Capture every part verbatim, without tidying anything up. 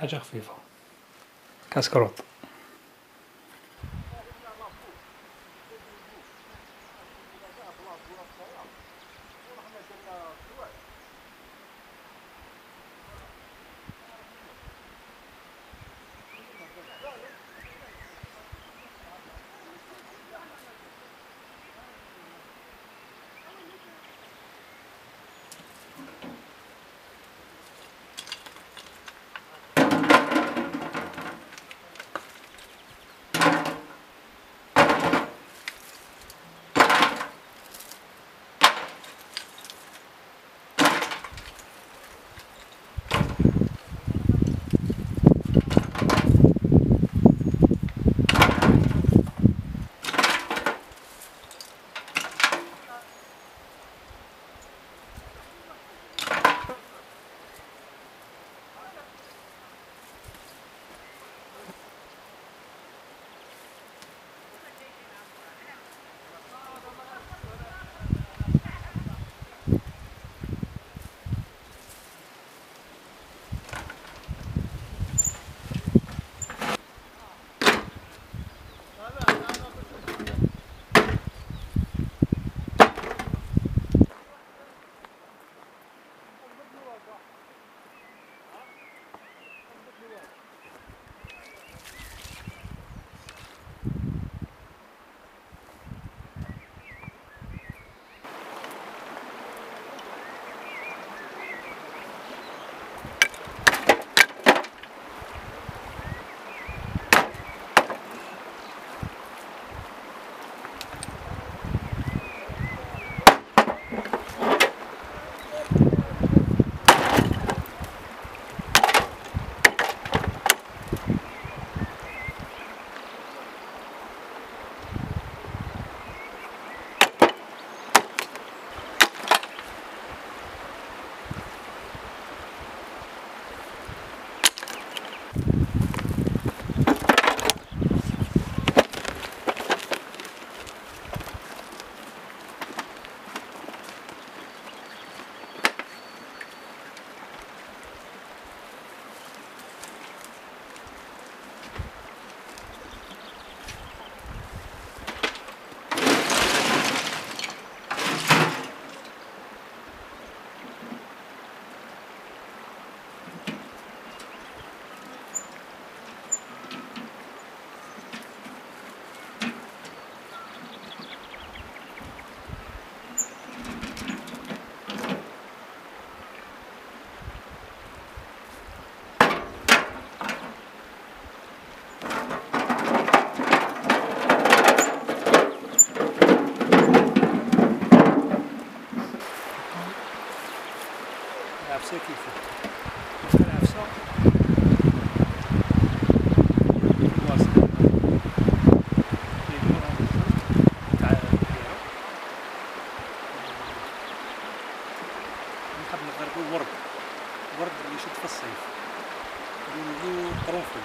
حاجة خفيفة كاسكروت. stukje verfsel. نحب نغربو ورد، ورد اللي يشد في الصيف. نديرو قرنفل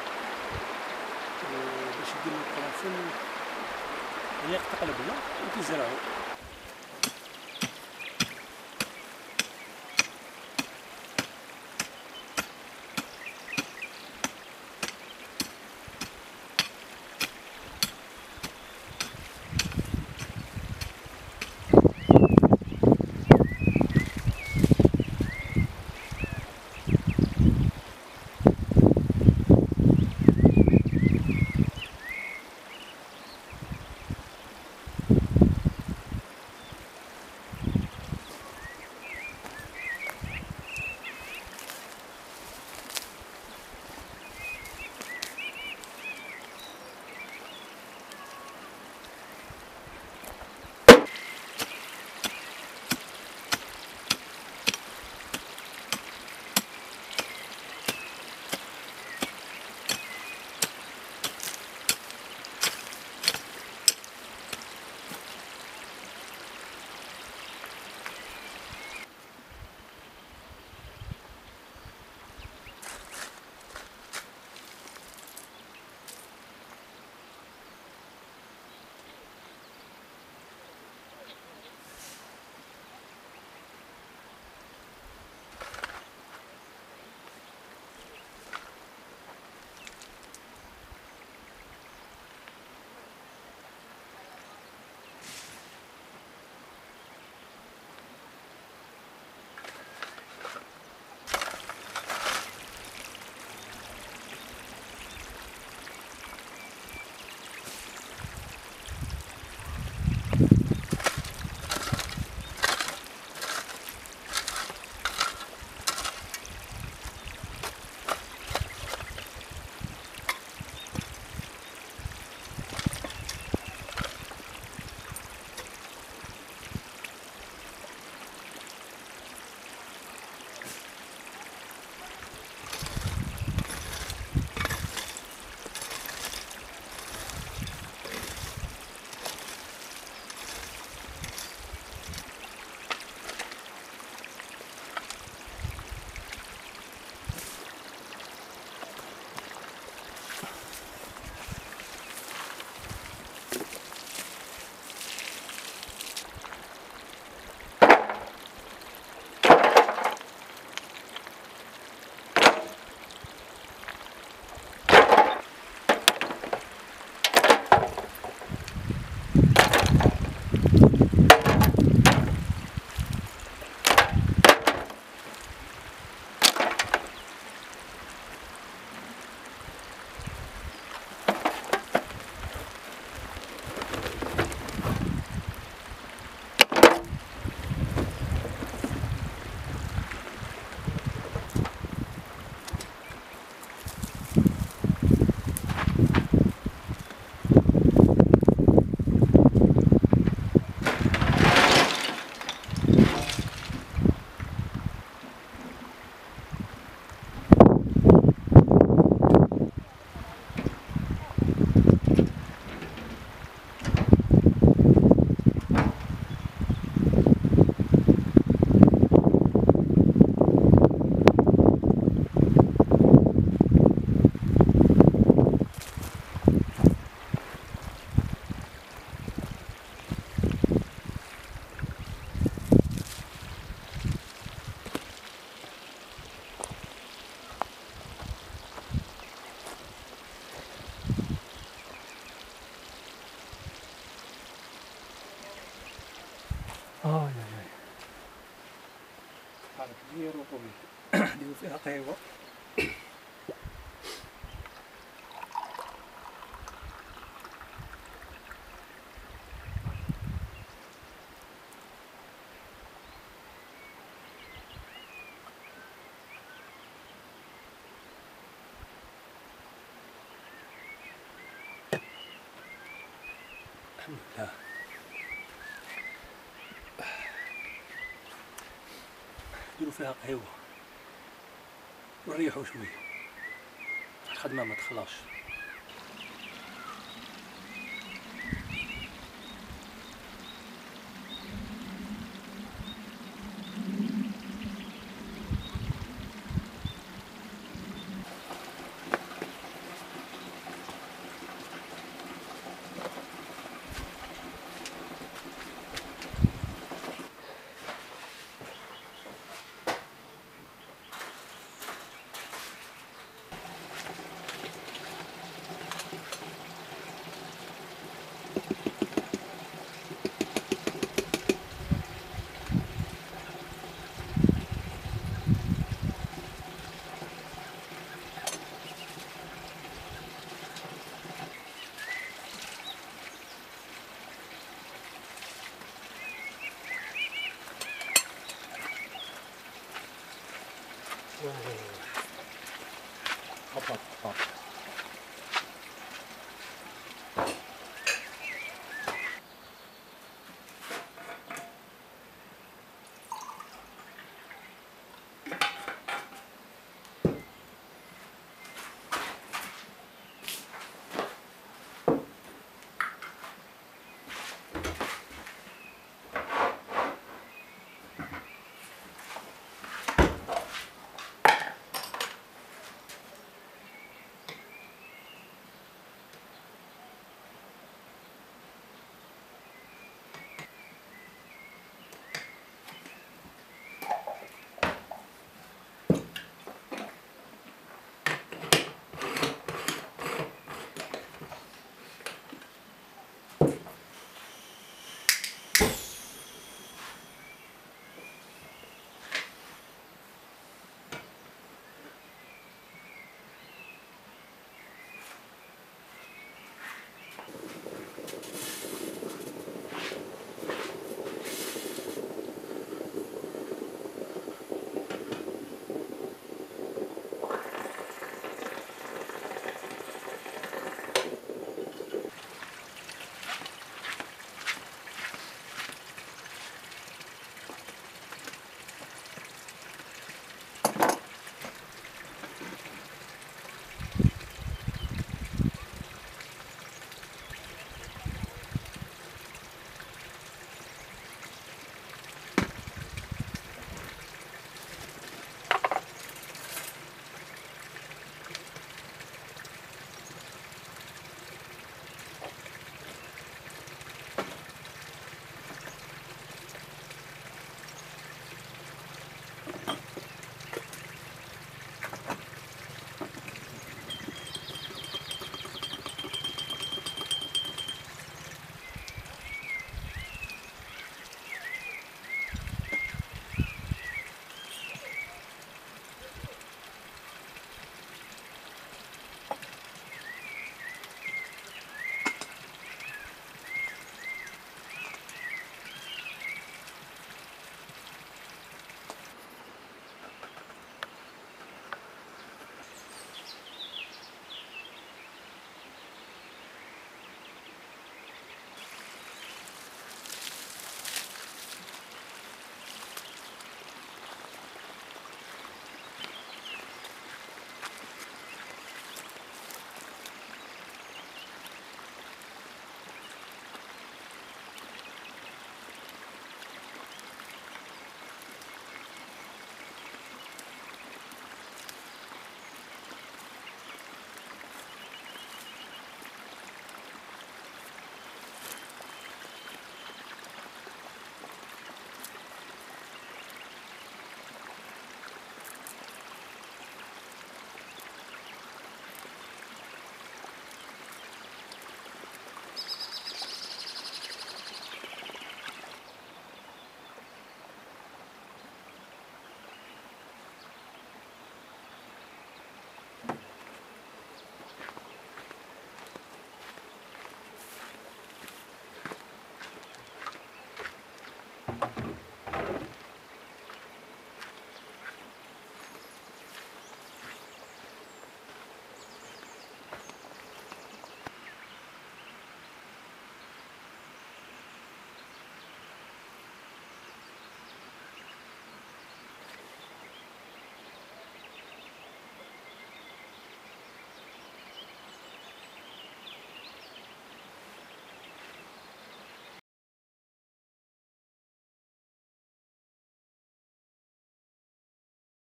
باش يديرو القرنفل هي تقلب لنا وتزرعو. اه يا يا هذا كبير وطويل نديرو فيها قهوة الحمد لله. نديرو فيها قهوة. وريحوا شويه، الخدمه ما تخلاش. Hop, hop, hop.